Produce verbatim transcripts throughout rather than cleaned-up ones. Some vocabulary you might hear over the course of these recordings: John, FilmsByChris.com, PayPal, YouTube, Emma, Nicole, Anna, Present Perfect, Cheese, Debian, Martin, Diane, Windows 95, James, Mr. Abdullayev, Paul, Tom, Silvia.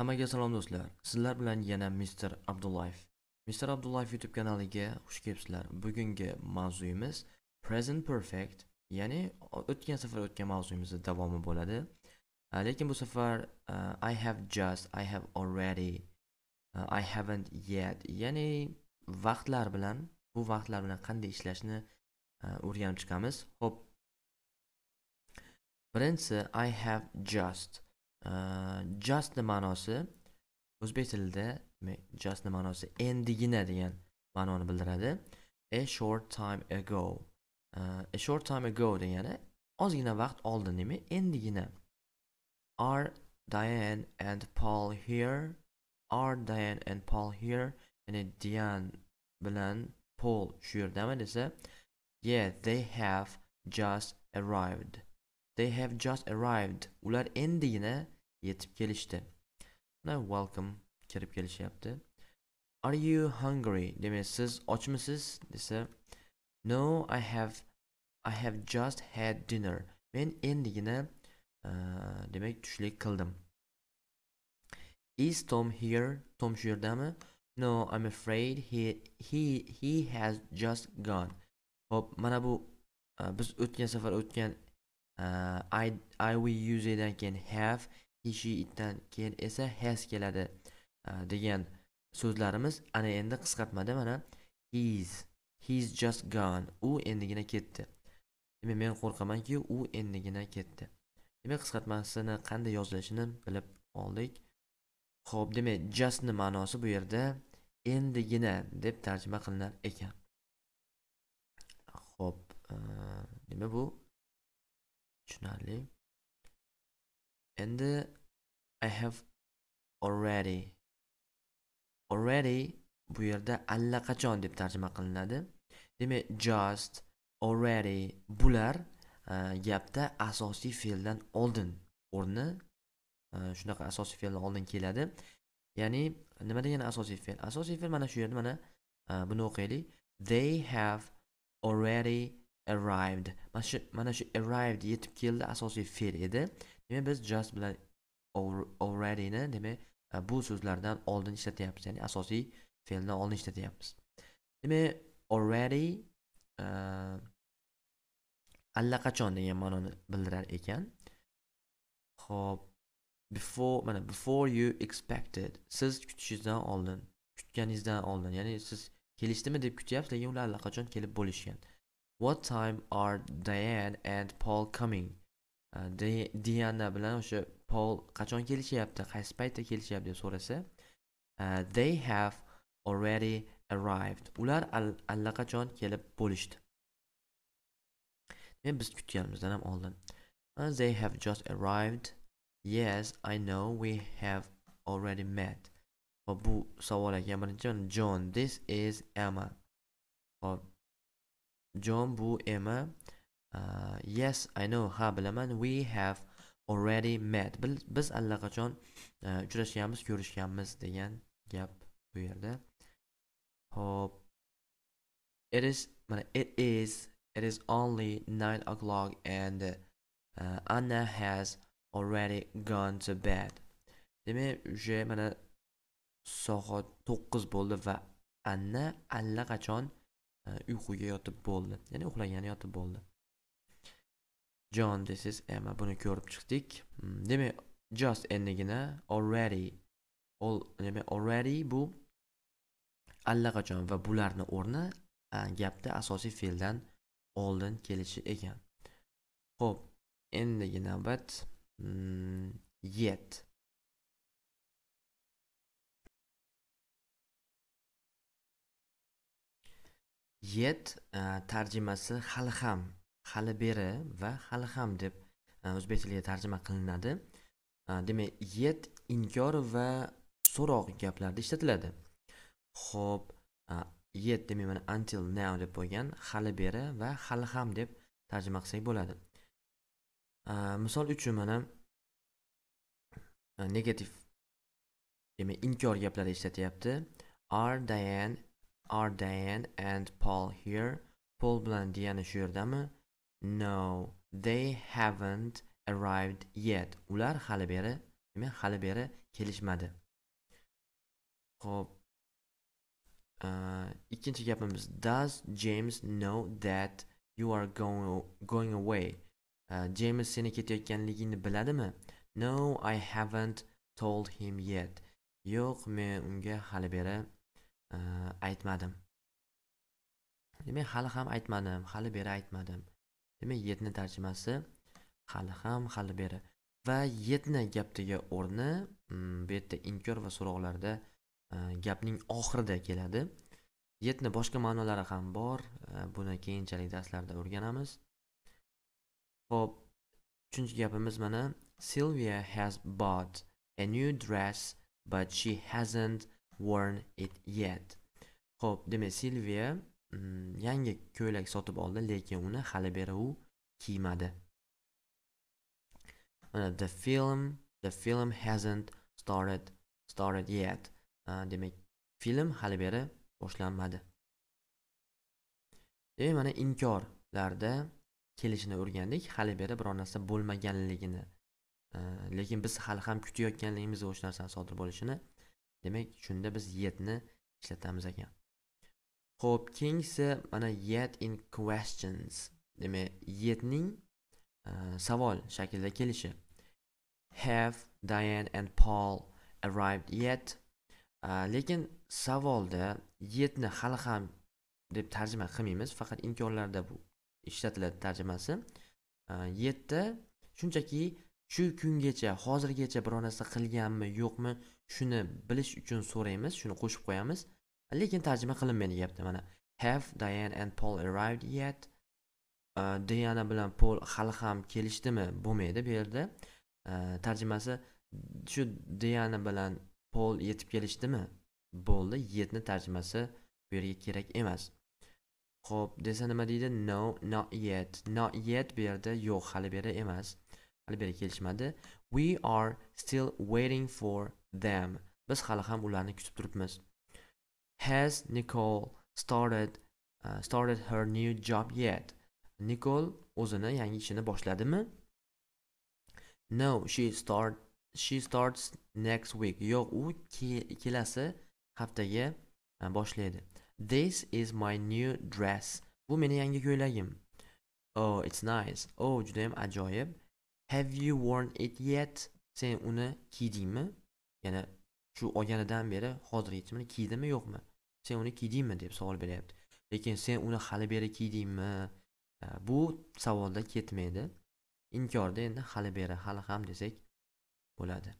Hammaga salom do'stlar. Sizlar bilan yana mister Abdullayev. mister Abdullayev YouTube kanaliga xush kelibsizlar. Bugungi mavzuyimiz present perfect, ya'ni o'tgan safar o'tgan mavzuyimizning davomi bo'ladi. Lekin bu safar uh, I have just, I have already, uh, I haven't yet, ya'ni vaqtlar bilan, bu vaqtlar bilan qanday ishlashni uh, o'rganib chiqamiz. Xo'p. Birinchisi I have just. Uh, just the ma'nosi o'zbek tilida just the ma'nosi endigina degan ma'noni bildiradi. A short time ago. Uh, a short time ago degani ozgina vaqt oldin emi endigina. Are Diane and Paul here? Are Diane and Paul here? Ya'ni Diane bilan Paul shu yerdami desa, yeah, they have just arrived. They have just arrived. Ular endigina yetib kelishdi. Now welcome kirib kelishyapti. Are you hungry? Demak, siz ochmisiz desa, no, I have I have just had dinner. Men endigina uh, demak tushlik qildim. Is Tom here? Tom shu yerdami? No, I'm afraid he he he has just gone. Hop, mana bu uh, biz o'tgan safar o'tgan Uh, I I will use it and can have he she itdan keyin esa has keladi uh, degan so'zlarimiz ana endi qisqartmada mana he's he's just gone, u endigina ketdi. Demak men qo'rqamanki u endigina ketdi. Demak qisqartmasini qanday yozilishini bilib oldik. Xo'p, demak just ni ma'nosi bu yerda endigina deb tarjima qilinar ekan. Xo'p, uh, demak bu tushunarli. Endi I have already. Already bu yerda allaqachon deb tarjima qilinadi. Demak just, already bular gapda asosiy fe'ldan oldin o'rni shunaqa asosiy fe'ldan oldin keladi. Ya'ni nima degani asosiy fe'l? Asosiy fe'l mana shu yerda mana buni o'qiylik. They have already arrived. Mana shu mana shu arrived yetib keldi asosiy fe'l edi. Demak biz just bilan already ni demak bu so'zlardan oldin ishlatyapmiz, ya'ni asosiy fe'ldan oldin ishlatyapmiz. Demak already uh, allaqachon degan ma'noni bildirar ekan. Xo'p, before mana before you expected, siz kutishingizdan oldin, kutganingizdan oldin, ya'ni siz kelishdimi deb kutyapsiz, lekin ular allaqachon kelib bo'lishgan. What time are Diane and Paul coming? Uh, De Diana bilan o'sha Paul qachon kelishyapti, qaysi paytda kelishyapti deb so'rasa, uh, they have already arrived. Ular allaqachon kelib bo'lishdi. Demak biz kutganimizdan ham oldin. Uh, they have just arrived. Yes, I know we have already met. Va bu savol ekan birinchi John, this is Emma. Hop. John, bu Emma. Uh, yes, I know. Ha, bilaman. We have already met. Bil, biz allaqachon uchrashganmiz, uh, ko'rishganmiz degan gap bu yerda. Hop. It is mana it is it is only nine o'clock and uh, Anna has already gone to bed. Demak, o'sha mana soat to'qqiz bo'ldi va Anna allaqachon uyquga yotib bo'ldi. Ya'ni uxlagani yotib bo'ldi. John, this is Emma. Buni ko'rib chiqdik. Demak, just endigina already. All, demak, already bu allaqachon va bularni o'rni gapda asosiy fe'ldan oldin kelishi ekan. Xo'p, endigi navbat mm, yet. Yet uh, tarjimasi hali ham, hali beri va hali ham deb o'zbek uh, tiliga tarjima qilinadi. Uh, demak, yet inkor va so'roq gaplarda ishlatiladi. Xo'p, uh, yet demak mana until now deb bo'lgan, hali beri va hali ham deb tarjima qilsak bo'ladi. Uh, misol uchun mana uh, negativ demak inkor gaplarda ishlatyapti. Are Diane Are Diane and Paul here? Paul bilan Diana shu yerdami? No, they haven't arrived yet. Ular hali beri men hali beri kelishmadi. Xo'p. Uh, ikkinchi gapimiz, does James know that you are going going away? Uh, James seni ketayotganligingni biladimi? No, I haven't told him yet. Yo'q, men unga hali beri uh, aytmadim. Demak, hali ham aytmadim, hali beri aytmadim. Demak, yetni tarjimasi hali ham, hali beri. Va yetni gapdagi o'rni bu yerda inkor va so'roqlarda gapning oxirida keladi. Yetni boshqa ma'nolari ham bor, buni keyinchalik darslarda o'rganamiz. Xo'p, uchinchi gapimiz mana Silvia has bought a new dress but she hasn't worn it yet. Xo'p, demak Silvia yangi ko'ylak sotib oldi, lekin uni hali beri u kiymadi. Uh, the film the film hasn't started started yet. Uh, demek film hali beri boshlanmadi. Demak mana inkorlarda kelishini o'rgandik, hali beri biror narsa bo'lmaganligini. Uh, lekin biz hali ham kutayotganligimiz o'sha narsani sodir bo'lishini. Demak shunda biz yetni ishlatamiz ekan. Xo'p, keyingisi mana yet in questions. Demak yetning Uh, savol shaklida kelishi. Have Diane and Paul arrived yet? Uh, lekin savolda yetni hali ham deb tarjima qilmaymiz, faqat inkorlarda bu ishlatiladi tarjimasi. Uh, yetda shunchaki shu kungacha, hozirgacha biror narsa qilganmi, yo'qmi, shuni bilish uchun so'raymiz, shuni qo'shib qo'yamiz. Lekin tarjima qilinmaydi gapda mana. Have Diane and Paul arrived yet? Diana bilan Paul hali ham kelishdimi? Bo'lmaydi bu yerda. Tarjimasi shu Diana bilan Paul yetib kelishdimi? Bo'ldi, yetni tarjimasi bu yerga kerak emas. Xo'p, desa nima deydi? No, not yet. Not yet bu yerda yo'q, hali beri emas. Hali beri kelishmadi. We are still waiting for them. Biz hali ham ularni kutib turibmiz. Has Nicole started uh, started her new job yet? Nicole o'zini yangi ishini boshladimi? No, she start she starts next week. Yo'q, u kelasi haftaga boshlaydi. This is my new dress. Bu meni yangi ko'ylagim. Oh, it's nice. Oh, juda ham ajoyib. Have you worn it yet? Sen uni kiydingmi? Yana shu olganidan beri hozirgacha kiydimi, yo'qmi? Sen uni kiydingmi deb savol beryapti. Lekin sen uni hali beri kiydingmi? Bu savolda ketmaydi. Inkorda endi hali beri, hali ham desak bo'ladi.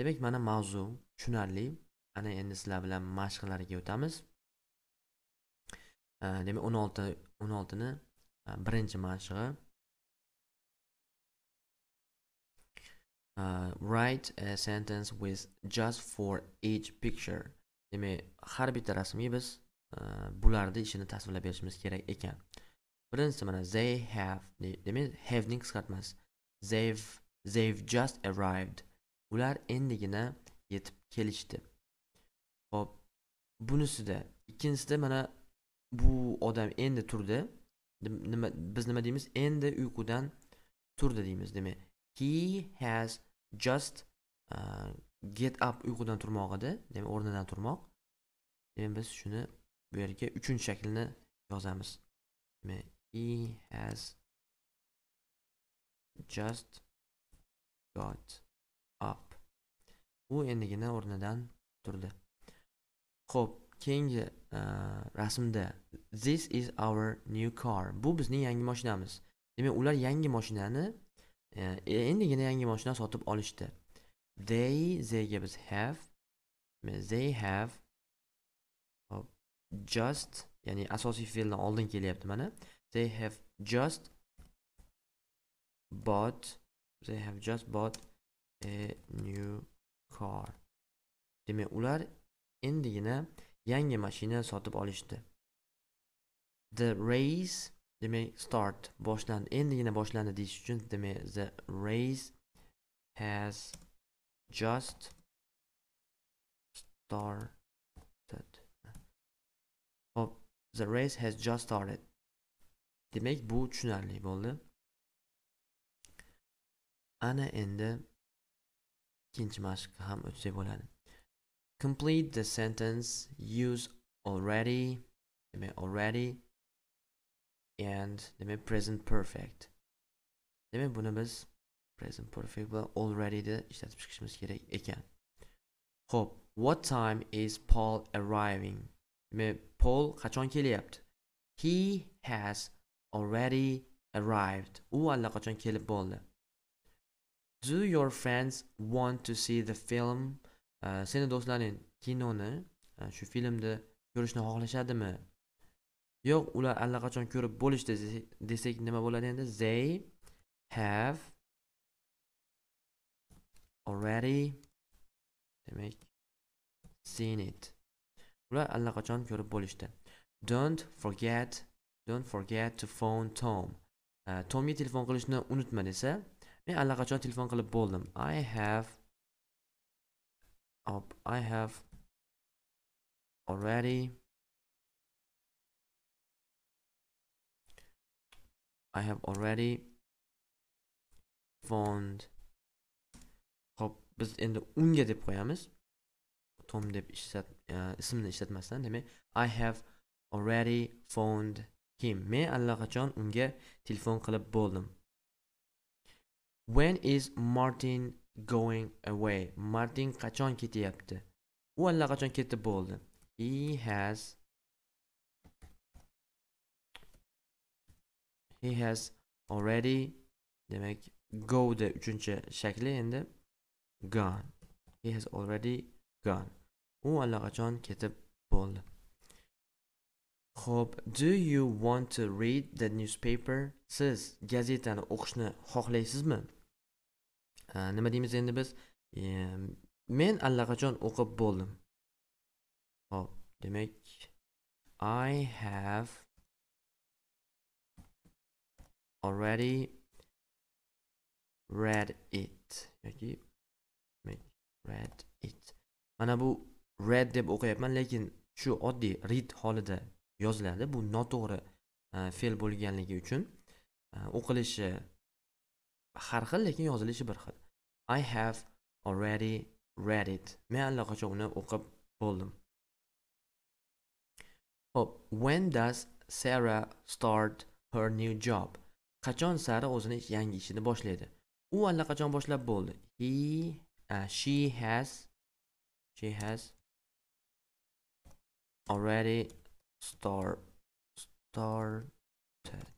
Demak, mana mavzu tushunarli. Ana endi sizlar bilan mashqlarga o'tamiz. Demak, o'n olti o'n olti ni birinchi mashqi. Write a sentence with just for each picture. Demak, har bitta rasmga biz bularni ishini tasvirlab berishimiz kerak ekan. Birinchisi mana they have, demak have ning qisqartmasi. They've they've just arrived. Ular endigina yetib kelishdi. Hop, bunisida ikkinchisida mana bu odam endi turdi. Nima biz nima deymiz? Endi uyqudan turdi deymiz. Demak, he has just uh, get up, uyqudan turmoq edi. Demak, o'rnidan turmoq. Demak, biz shuni bu yerga uchinchi shaklini yozamiz. Demak, he has just got up. U endigina o'rnidan turdi. Xo'p, keyingi uh, rasmda this is our new car. Bu bizning yangi mashinamiz. Demak, ular yangi mashinani uh, endigina yangi mashina sotib olishdi. They, theyga biz have, they have oh, just, ya'ni asosiy fe'ldan oldin kelyapti mana. They have just bought they have just bought a new car. Demak, ular endigina yangi mashina sotib olishdi. The race, demak start, boshlandi, endigina boshlandi deyish uchun demak the race has just started. Oh, the race has just started. Demak, bu tushunarli bo'ldi. Ana endi ikkinchi mashq ham o'tsa bo'ladi. Complete the sentence, use already, demak already and demak present perfect. Demak buni biz present perfect bilan already da ishlatib chiqishimiz kerak ekan. Xo'p, what time is Paul arriving? Demak Paul qachon kelyapti? He has already arrived. U allaqachon kelib bo'ldi. Do your friends want to see the film? Uh, seni do'stlaring kinoni, shu uh, filmni ko'rishni xohlashadimi? Yo'q, ular allaqachon ko'rib bo'lishdi desak nima bo'ladi endi? They have already, demak, seen it. Ular allaqachon ko'rib bo'lishdi. Don't forget, don't forget to phone Tom. Uh, Tomga telefon qilishni unutma desa, men allaqachon telefon qilib bo'ldim. I have oh, I have already I have already phoned. Hop, biz endi unga deb qo'yamiz. Tom deb ishlat uh, ismini ishlatmasdan, demak, I have already phoned him. Men allaqachon unga telefon qilib bo'ldim. When is Martin going away? Martin qachon ketyapti? U allaqachon ketib bo'ldi. He has He has already, demak, go the uchinchi shakli endi gone. He has already gone. U allaqachon ketib bo'ldi. Xo'p, do you want to read the newspaper? Siz gazetani o'qishni xohlaysizmi? Nima deymiz endi biz? Men allaqachon o'qib bo'ldim. Xo'p, demak I have already read it. Yoki read it. Mana bu read deb o'qiyapman, lekin shu oddiy read holida yoziladi. Bu noto'g'ri uh, fe'l bo'lganligi uchun uh, o'qilishi har xil, lekin yozilishi bir xil. I have already read it. Men allaqachon uni o'qib bo'ldim. Hop, when does Sarah start her new job? Qachon Sarah o'zini yangi ishini boshlaydi? U allaqachon boshlab bo'ldi. He uh, she has she has already Star, started.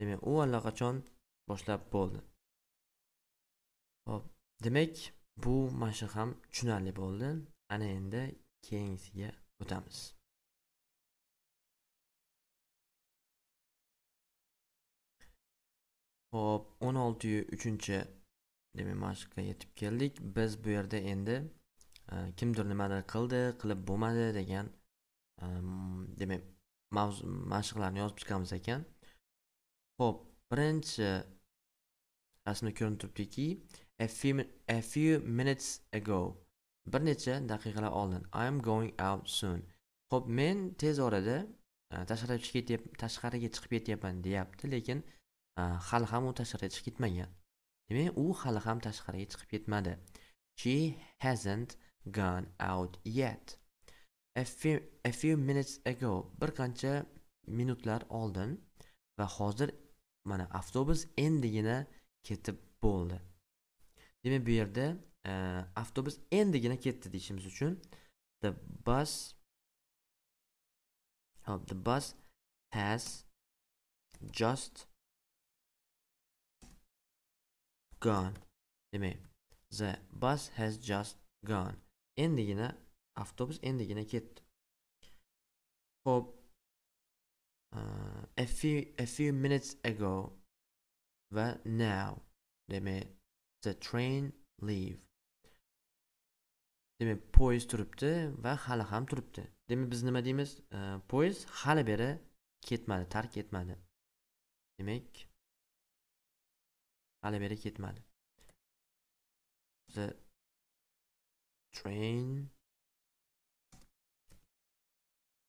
Demak, u allaqachon boshlab bo'ldi. Hop, demak, bu mashq ham tushunarli bo'ldi. Ana endi keyingisiga o'tamiz. Hop, o'n olti uchinchi demak mashqqa yetib keldik. Biz bu yerda endi kimdir nimalar qildi, qilib bo'lmadi degan Um, demak, mavzu mashqlarni yozib chiqamiz ekan. Xo'p, birinchi rasmda ko'rinib turibdiki, a few, a few minutes ago. Bir necha daqiqalar oldin. I am going out soon. Xo'p, men tez orada tashqariga chiqib ketyapman, tashqariga chiqib ketyapman deyapti, lekin hali ham u tashqariga chiqib ketmagan. Demak, u hali ham tashqariga chiqib ketmadi. She hasn't gone out yet. A few, a few minutes ago, bir qancha minutlar oldin va hozir mana avtobus endigina ketib bo'ldi. Demak, bu yerda uh, avtobus endigina ketdi deyishimiz uchun the bus oh, the bus has just gone. Demak, the bus has just gone. Endigina avtobus endigina ketdi. Hop, uh, a few a few minutes ago va now. Demak, the train leave. Demak, poyezd turibdi va hali ham turibdi. Demak, biz nima deymiz? Uh, poyezd hali beri ketmadi, tark etmadi. Demak, hali beri ketmadi. The train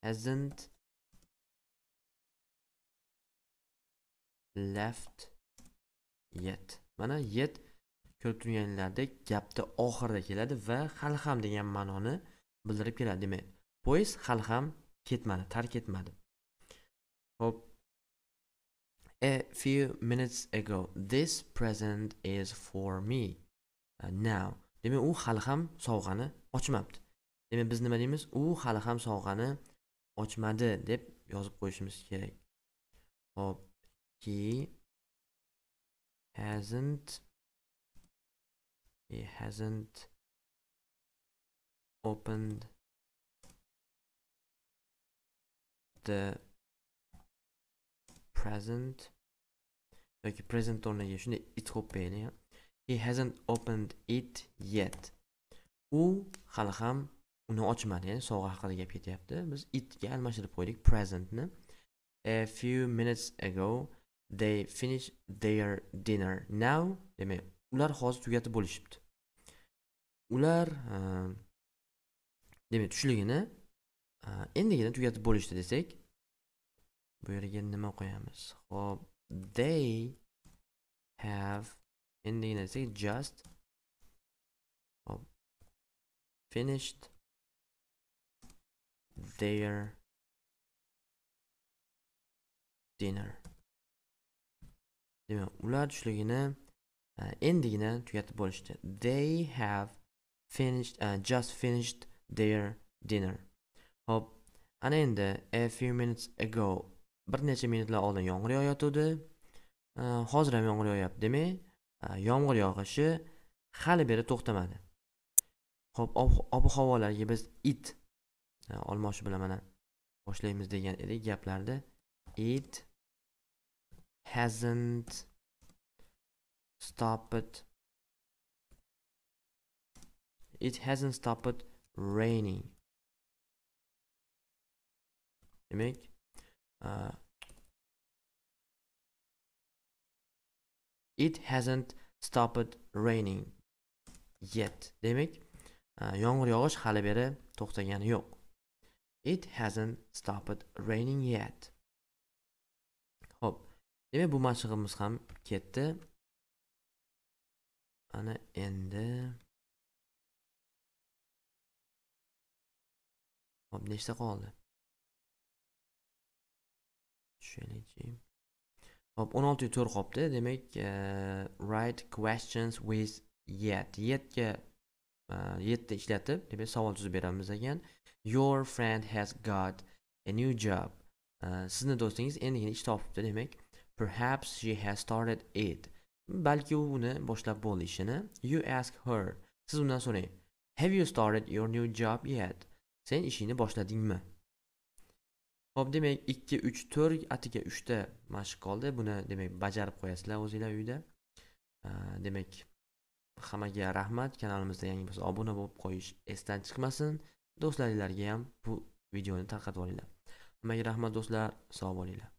hasn't left yet. Mana yet ko'rib turganinglardek gapni oxirida keladi va hali ham degan ma'noni bildirib keladi. Demak, poyezd hali ham ketmadi, tark etmadi. Hop. A few minutes ago. This present is for me. Uh, now. Demak, u hali ham sovg'ani ochmabdi. Demak, biz nima deymiz? U hali ham sovg'ani ochmadi deb yozib qo'yishimiz kerak. Hop. He hasn't He hasn't opened the present. Okay, present on the it open. He hasn't opened it yet. U hali ham uni ochmadi, ya'ni sovg'a haqida gap ketyapti. Biz itga almashtirib qo'ydik presentni. A few minutes ago they finished their dinner. Now, demak, ular hozir tugatib bo'lishibdi. Ular demak tushligini endigina tugatib bo'lishdi desak, bu yerga nima qo'yamiz? Xo'p, they have endigina desak just hop, finished their dinner. Demak, ular tushligini endigina tugatib bo'lishdi. They have finished uh, just finished their dinner. Hop, ana endi a few minutes ago, bir necha minutlar oldin yomg'ir yog'ayotdi. Uh, hozir ham yomg'ir yog'yapti. Demak, uh, yomg'ir yog'ishi hali beri to'xtamadi. Hop, ob-havolarga biz it uh, almashib bilan mana boshlaymiz degan edik gaplarda. It hasn't stopped. It hasn't stopped raining. Demak, uh, it hasn't stopped raining yet. Demak, uh, yomg'ir yog'ish hali beri to'xtagani yo'q. It hasn't stopped raining yet. Hop, demak bu mashqimiz ham ketdi. Ana endi hop, nechta qoldi? Tushuningchi. Hop, o'n olti to'rt qoldi. Demak, uh, write questions with yet. Yetga uh, yetni ishlatib, demak savol tuzib beramiz ekan. Your friend has got a new job. Uh, Sizning do'stingiz endigina ish topibdi. Demak, perhaps she has started it. Balki u uni boshlab bo'ldi ishini. You ask her. Siz undan so'rang. Have you started your new job yet? Sen ishingni boshladingmi? Xo'p, demak ikki uch to'rt atiga uch ta mashq qoldi. Buni demak bajarib qo'yasizlar o'zingizlar uyda. Demak, hammaga rahmat. Kanalimizda yangi bo'lsa obuna bo'lib qo'yish esdan chiqmasin. Do'stlaringizga ham bu videoni tarqatib olinglar. Hammaga rahmat do'stlar. Sog' bo'linglar.